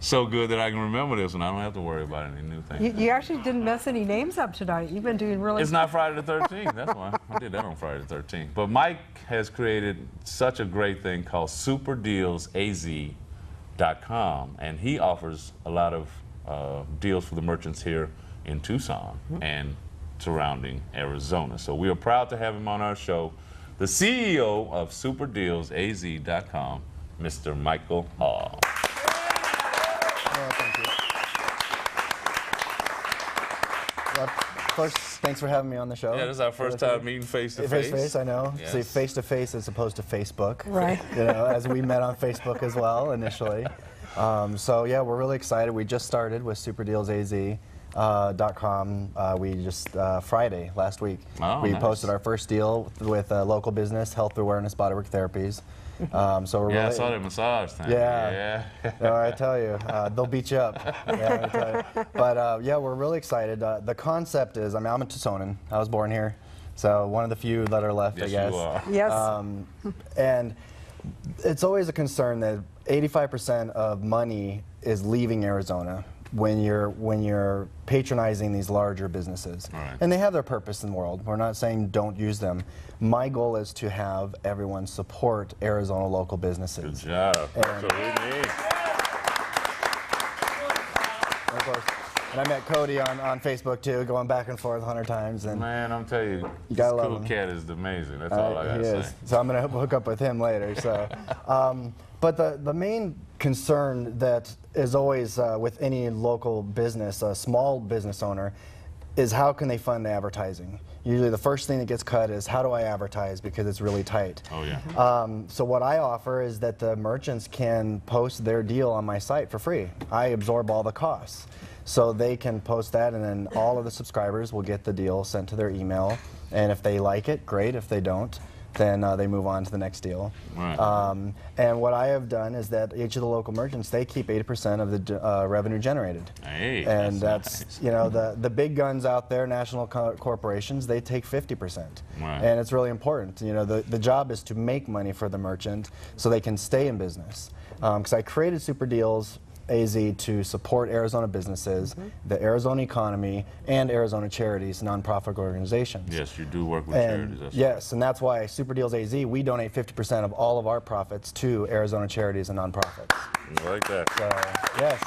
so good that I can remember this, and I don't have to worry about any new things. You, you actually didn't mess any names up tonight. You've been doing really... It's not Friday the thirteenth. That's why. I did that on Friday the thirteenth. But Mike has created such a great thing called super deals a z dot com, and he offers a lot of uh, deals for the merchants here in Tucson mm-hmm. and surrounding Arizona. So we are proud to have him on our show, the C E O of super deals a z dot com, Mister Michael Hall. Oh, thank you. Well, first, thanks for having me on the show. Yeah, this is our first time meeting face to face. Face to face, I know. Yes. See, face to face as opposed to Facebook. Right. You know, as we met on Facebook as well initially. Um, so yeah, we're really excited. We just started with super deals a z dot com. Uh, uh, we just uh, Friday last week oh, we nice. posted our first deal with a uh, local business, Health Awareness Bodywork Therapies. Um, so we're yeah, really, I saw that massage thing. Yeah, yeah. No, I tell you, uh, they'll beat you up. Yeah, I tell you. But uh, yeah, we're really excited. Uh, the concept is, I mean, I'm a Tucsonan. I was born here, so one of the few that are left, yes, I guess. You are. Yes. Um, and it's always a concern that eighty-five percent of money is leaving Arizona when you're when you're patronizing these larger businesses. Right. And they have their purpose in the world. We're not saying don't use them. My goal is to have everyone support Arizona local businesses. Good job. And, That's what we need. And, of course, and I met Cody on, on Facebook too, going back and forth a hundred times. And man, I'm telling you, you this cool him. cat is amazing. That's uh, all I gotta say. So I'm gonna hook up with him later. So, um, but the the main concern that is always uh, with any local business, a small business owner, is how can they fund the advertising? Usually the first thing that gets cut is how do I advertise because it's really tight. Oh yeah. Um, so what I offer is that the merchants can post their deal on my site for free. I absorb all the costs. So they can post that and then all of the subscribers will get the deal sent to their email, and if they like it, great. If they don't, then uh, they move on to the next deal. Right. Um, and what I have done is that each of the local merchants, they keep eighty percent of the uh, revenue generated. Hey, and that's, that's nice. You know, the, the big guns out there, national co corporations, they take fifty percent. Right. And it's really important. You know, the, the job is to make money for the merchant so they can stay in business. Because um, I created Super Deals A Z to support Arizona businesses, mm-hmm. the Arizona economy, and Arizona charities, nonprofit organizations. Yes, you do work with and charities. That's yes, right. And that's why Super Deals A Z, we donate fifty percent of all of our profits to Arizona charities and nonprofits. I like that. So, yes.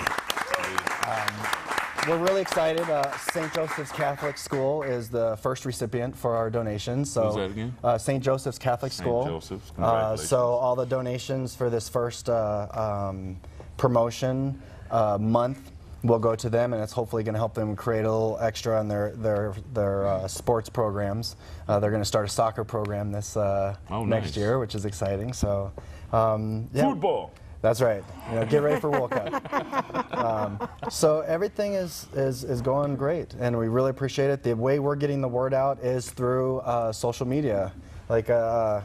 Um, We're really excited. Uh, Saint Joseph's Catholic School is the first recipient for our donations. So, who's that again? Uh, Saint Joseph's Catholic Saint School. Saint Joseph's, congratulations. Uh, so all the donations for this first uh, um, promotion uh, month will go to them, and it's hopefully going to help them create a little extra on their their their uh, sports programs. Uh, they're going to start a soccer program this uh, oh, next nice. year, which is exciting. So, um, yeah. Football. That's right. You know, get ready for World Cup. Um, so everything is, is, is going great, and we really appreciate it. The way we're getting the word out is through uh, social media. Like uh,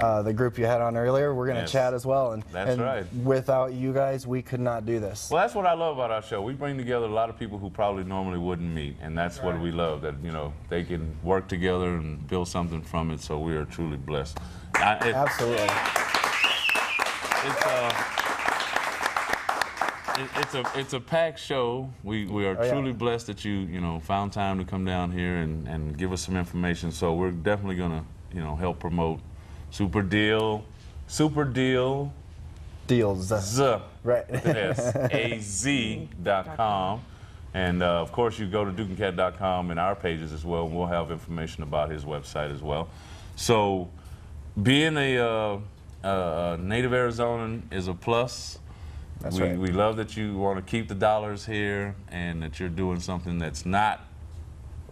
uh, the group you had on earlier. We're going to yes. chat as well. And, that's and right. without you guys, we could not do this. Well, that's what I love about our show. We bring together a lot of people who probably normally wouldn't meet, and that's right. what we love, that, you know, they can work together and build something from it, so we are truly blessed. I, it, Absolutely. It's, uh, It, it's a it's a packed show. We we are oh, truly yeah. blessed that you you know found time to come down here and and give us some information. So we're definitely gonna you know help promote Super Deal, Super Deal, Deals Z, right? Yes, a z dot com, and uh, of course you go to Duke and Cat dot com and our pages as well. And we'll have information about his website as well. So being a uh, uh, native Arizonan is a plus. That's we, right. we love that you want to keep the dollars here and that you're doing something that's not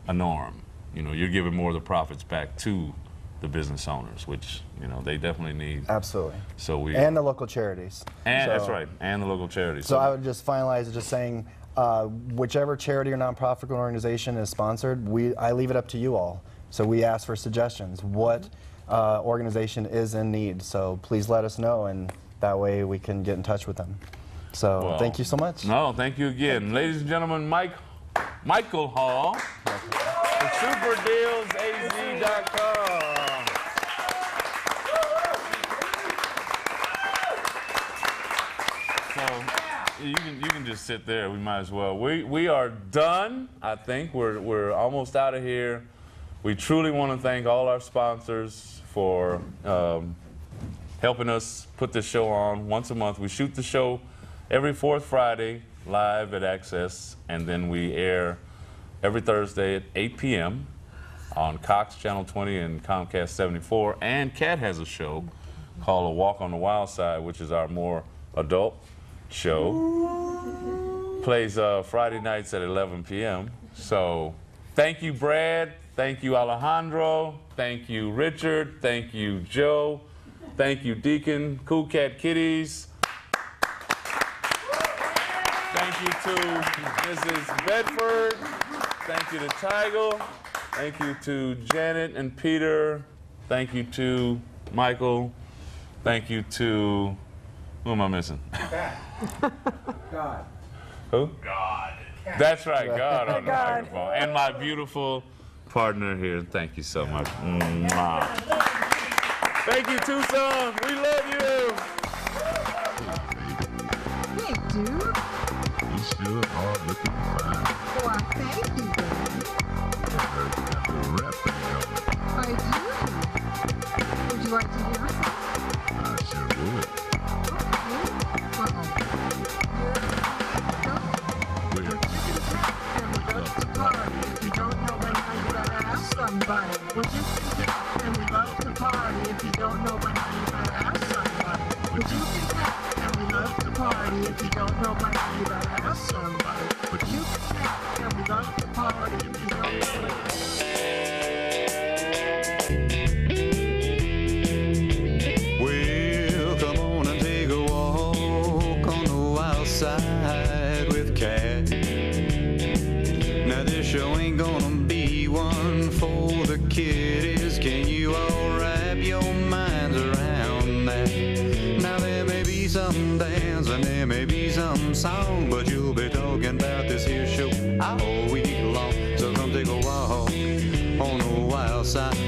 a norm. You know, you're giving more of the profits back to the business owners, which, you know, they definitely need. Absolutely. So we And the local charities. And so, that's right. And the local charities. So, so I would just finalize it just saying uh, whichever charity or nonprofit organization is sponsored, we I leave it up to you all. So we ask for suggestions. What uh, organization is in need? So please let us know, and that way we can get in touch with them. So well, thank you so much. No, thank you again. Thank you. Ladies and gentlemen, Mike, Michael Hall, super deals a z dot com. So you can, you can just sit there. We might as well. We, we are done, I think. We're, we're almost out of here. We truly want to thank all our sponsors for um, helping us put this show on once a month. We shoot the show every fourth Friday live at Access, and then we air every Thursday at eight p m on Cox Channel twenty and Comcast seventy-four. And Cat has a show called A Walk on the Wild Side, which is our more adult show. Plays uh, Friday nights at eleven p m So thank you, Brad. Thank you, Alejandro. Thank you, Richard. Thank you, Joe. Thank you, Deacon, Cool Cat Kitties. Thank you to Missus Bedford. Thank you to Tygel. Thank you to Janet and Peter. Thank you to Michael. Thank you to, who am I missing? God. Who? God. That's right, God on the God. microphone. And my beautiful partner here. Thank you so much. Mwah. Thank you, Tucson. We love you. Hey, dude. You still are looking fine. Well, thank you, I do. Would you like to hear it? I sure would. Okay. Where did you get that? You don't know when you're going to ask somebody. Would you? And we love to party. If you don't know when you better ask somebody. Would you be cat? And we love to party. If you don't know when you better ask somebody. Would you be cat? And we love to party. If you don't know when you better ask somebody. Well, come on and take a walk on the wild side with Cat. Now this show ain't gonna be one for the kiddies. Can you all wrap your minds around that? Now there may be some dance and there may be some song, but you'll be talking about this here show all week long. So come take a walk on the wild side.